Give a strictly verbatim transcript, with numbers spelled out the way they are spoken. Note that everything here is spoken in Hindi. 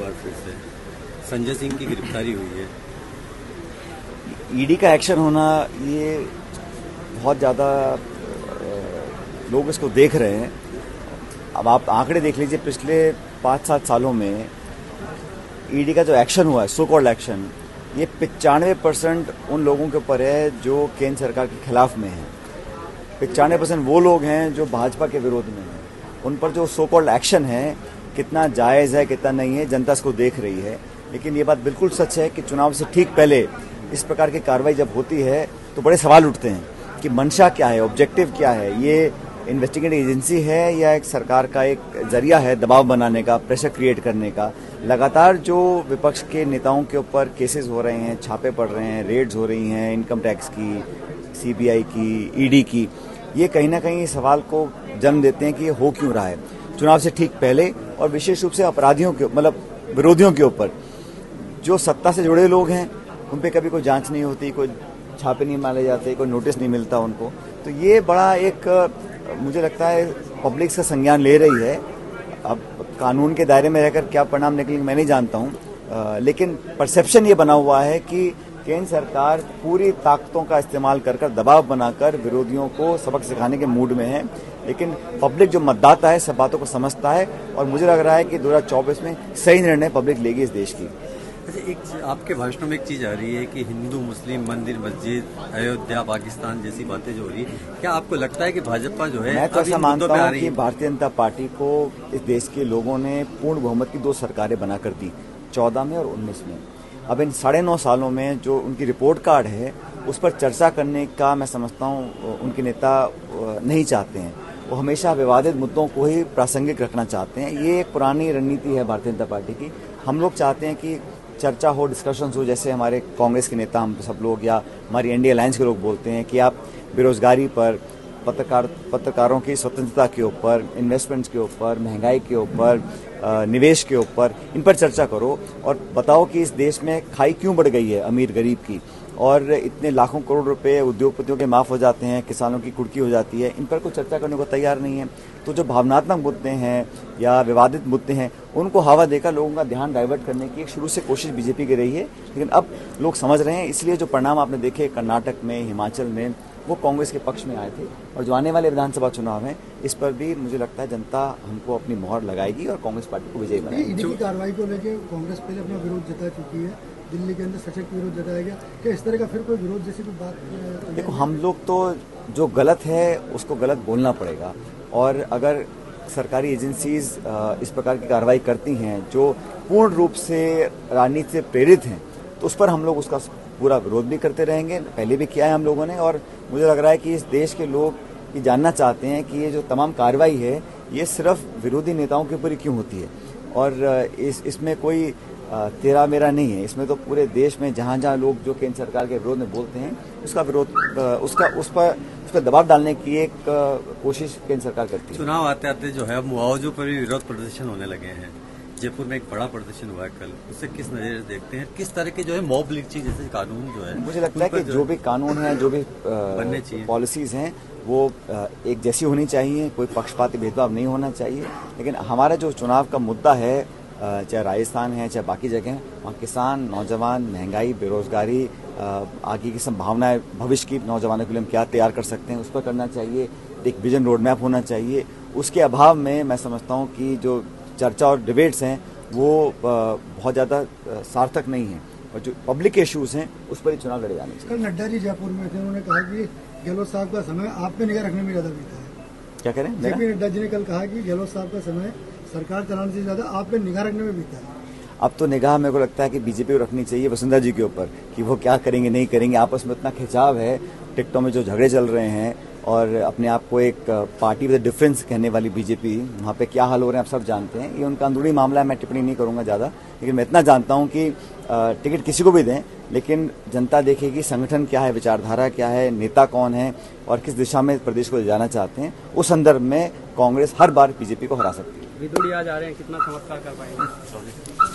बार फिर से संजय सिंह की गिरफ्तारी हुई है। ईडी का एक्शन होना, ये बहुत ज़्यादा लोग इसको देख रहे हैं। अब आप आंकड़े देख लीजिए, पिछले पाँच सात सालों में ईडी का जो एक्शन हुआ है, सो कॉल्ड एक्शन, ये पचानवे परसेंट उन लोगों के ऊपर है जो केंद्र सरकार के खिलाफ में है। पचानवे परसेंट वो लोग हैं जो भाजपा के विरोध में हैं। उन पर जो सो कॉल्ड एक्शन है कितना जायज़ है कितना नहीं है, जनता इसको देख रही है। लेकिन ये बात बिल्कुल सच है कि चुनाव से ठीक पहले इस प्रकार की कार्रवाई जब होती है तो बड़े सवाल उठते हैं कि मंशा क्या है, ऑब्जेक्टिव क्या है। ये इन्वेस्टिगेटिव एजेंसी है या एक सरकार का एक जरिया है दबाव बनाने का, प्रेशर क्रिएट करने का। लगातार जो विपक्ष के नेताओं के ऊपर केसेस हो रहे हैं, छापे पड़ रहे हैं, रेड्स हो रही हैं इनकम टैक्स की, सी बी आई की, ईडी की, ये कहीं ना कहीं सवाल को जन्म देते हैं कि ये हो क्यों रहा है चुनाव से ठीक पहले। और विशेष रूप से अपराधियों के, मतलब विरोधियों के ऊपर जो सत्ता से जुड़े लोग हैं, उन पर कभी कोई जाँच नहीं होती, कोई छापे नहीं मारे जाते, कोई नोटिस नहीं मिलता उनको। तो ये बड़ा एक, मुझे लगता है पब्लिक इसका संज्ञान ले रही है। अब कानून के दायरे में रहकर क्या परिणाम निकलेंगे मैं नहीं जानता हूँ, लेकिन परसेप्शन ये बना हुआ है कि केंद्र सरकार पूरी ताकतों का इस्तेमाल कर कर दबाव बनाकर विरोधियों को सबक सिखाने के मूड में है। लेकिन पब्लिक जो मतदाता है सब बातों को समझता है और मुझे लग रहा है कि दो हजार चौबीस में सही निर्णय पब्लिक लेगी इस देश की। एक आपके भाषणों में एक चीज़ आ रही है कि हिंदू मुस्लिम मंदिर मस्जिद अयोध्या पाकिस्तान जैसी बातें जो हो रही है, क्या आपको लगता है कि भाजपा जो है, मैं तो ऐसा मानता हूँ कि भारतीय जनता पार्टी को इस देश के लोगों ने पूर्ण बहुमत की दो सरकारें बना कर दी, चौदह में और उन्नीस में। अब इन साढ़े नौ सालों में जो उनकी रिपोर्ट कार्ड है उस पर चर्चा करने का मैं समझता हूँ उनके नेता नहीं चाहते हैं। वो हमेशा विवादित मुद्दों को ही प्रासंगिक रखना चाहते हैं। ये एक पुरानी रणनीति है भारतीय जनता पार्टी की। हम लोग चाहते हैं कि चर्चा हो, डिस्कशंस हो, जैसे हमारे कांग्रेस के नेता, हम सब लोग, या हमारी इंडिया अलायंस के लोग बोलते हैं कि आप बेरोजगारी पर, पत्रकार पत्रकारों की स्वतंत्रता के ऊपर, इन्वेस्टमेंट्स के ऊपर, महंगाई के ऊपर, निवेश के ऊपर, इन पर चर्चा करो और बताओ कि इस देश में खाई क्यों बढ़ गई है अमीर गरीब की, और इतने लाखों करोड़ रुपए उद्योगपतियों के माफ़ हो जाते हैं, किसानों की कुर्की हो जाती है, इन पर कोई चर्चा करने को तैयार नहीं है। तो जो भावनात्मक मुद्दे हैं या विवादित मुद्दे हैं उनको हवा देकर लोगों का ध्यान डाइवर्ट करने की एक शुरू से कोशिश बीजेपी की रही है। लेकिन अब लोग समझ रहे हैं, इसलिए जो परिणाम आपने देखे कर्नाटक में, हिमाचल में, वो कांग्रेस के पक्ष में आए थे। और जो आने वाले विधानसभा चुनाव हैं इस पर भी मुझे लगता है जनता हमको अपनी मोहर लगाएगी और कांग्रेस पार्टी को विजयी बनाएगी। कार्रवाई को लेकर कांग्रेस पहले अपना विरोध जता चुकी है, दिल्ली के अंदर सशक्त विरोध जताया गया, क्या इस तरह का फिर कोई विरोध जैसी कोई बात? देखो, हम लोग तो जो गलत है उसको गलत बोलना पड़ेगा। और अगर सरकारी एजेंसीज इस प्रकार की कार्रवाई करती हैं जो पूर्ण रूप से राजनीति से प्रेरित हैं, तो उस पर हम लोग उसका पूरा विरोध भी करते रहेंगे। पहले भी किया है हम लोगों ने, और मुझे लग रहा है कि इस देश के लोग ये जानना चाहते हैं कि ये जो तमाम कार्रवाई है ये सिर्फ विरोधी नेताओं के ऊपर क्यों होती है। और इस इसमें कोई तेरा मेरा नहीं है, इसमें तो पूरे देश में जहाँ जहाँ लोग जो केंद्र सरकार के विरोध में बोलते हैं उसका विरोध, उसका उस पर उस पर दबाव डालने की एक कोशिश केंद्र सरकार करती है। चुनाव आते आते जो है मुआवजों पर भी विरोध प्रदर्शन होने लगे हैं। जयपुर में एक बड़ा प्रदर्शन हुआ है कल, उससे किस नजर से देखते हैं, किस तरह के जो है मॉब लिंचिंग जैसे कानून जो है? मुझे लगता है कि जो भी कानून है, जो भी पॉलिसीज हैं, वो एक जैसी होनी चाहिए, कोई पक्षपाती भेदभाव नहीं होना चाहिए। लेकिन हमारा जो चुनाव का मुद्दा है, चाहे राजस्थान है चाहे बाकी जगह, वहाँ किसान, नौजवान, महंगाई, बेरोजगारी, आगे की संभावनाएं, भविष्य की नौजवानों के लिए हम क्या तैयार कर सकते हैं, उस पर करना चाहिए। एक विजन रोड मैप होना चाहिए। उसके अभाव में मैं समझता हूँ कि जो चर्चा और डिबेट्स हैं वो बहुत ज़्यादा सार्थक नहीं है, और जो पब्लिक इश्यूज़ हैं उस पर ही चुनाव लड़े जाने चाहिए। कल नड्डा जी जयपुर में थे, उन्होंने कहा कि गहलोत साहब का समय आप पे निगाह रखने में ज़्यादा बीता है। क्या कह रहे हैं? जेपी नड्डा जी ने कल कहा कि गहलोत साहब का समय सरकार चलाने से ज़्यादा आप पे निगाह रखने में बीता है। अब तो निगाह मेरे को लगता है कि बीजेपी को रखनी चाहिए वसुंधरा जी के ऊपर कि वो क्या करेंगे नहीं करेंगे। आपस में इतना खिंचाव है, टिकटों में जो झगड़े चल रहे हैं, और अपने आप को एक पार्टी विद डिफरेंस कहने वाली बीजेपी, वहाँ पे क्या हाल हो रहे हैं आप सब जानते हैं। ये उनका अंदरूनी मामला है, मैं टिप्पणी नहीं करूँगा ज़्यादा। लेकिन मैं इतना जानता हूँ कि टिकट किसी को भी दें, लेकिन जनता देखेगी संगठन क्या है, विचारधारा क्या है, नेता कौन है और किस दिशा में प्रदेश को ले जाना चाहते हैं। उस संदर्भ में कांग्रेस हर बार बीजेपी को हरा सकती है। आज आ रहे हैं, कितना चमत्कार कर पाएंगे?